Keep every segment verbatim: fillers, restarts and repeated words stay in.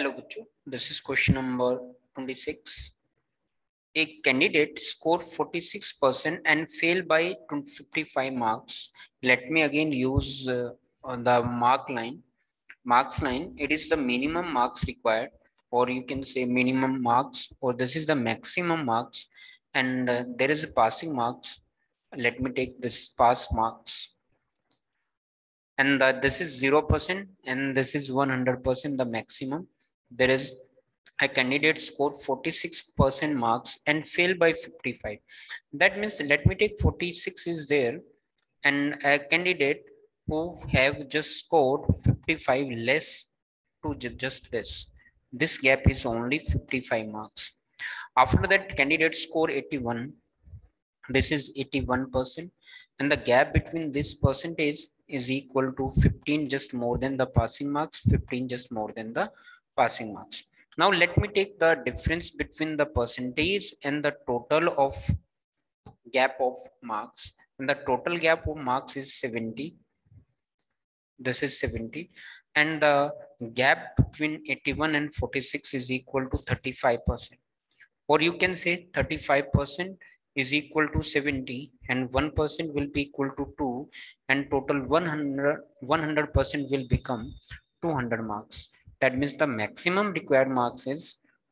Hello, Buchu. This is question number twenty-six. A candidate scored forty-six percent and failed by fifty-five marks. Let me again use uh, on the mark line. Marks line, it is the minimum marks required, or you can say minimum marks, or this is the maximum marks, and uh, there is a passing marks. Let me take this pass marks. And uh, this is zero percent and this is one hundred percent the maximum. There is a candidate scored forty-six percent marks and failed by fifty-five. That means let me take forty-six is there, and a candidate who have just scored fifty-five less to just this. This gap is only fifty-five marks. After that, candidate score eighty-one. This is eighty-one percent, and the gap between this percentage is equal to fifteen, just more than the passing marks, fifteen just more than the passing marks. Now let me take the difference between the percentage and the total of gap of marks, and the total gap of marks is seventy. This is seventy, and the gap between eighty-one and forty-six is equal to thirty-five percent, or you can say thirty-five percent is equal to seventy, and one percent will be equal to two, and total one hundred percent will become two hundred marks. That means the maximum required marks is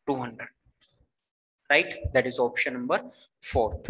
two hundred, right? That is option number fourth.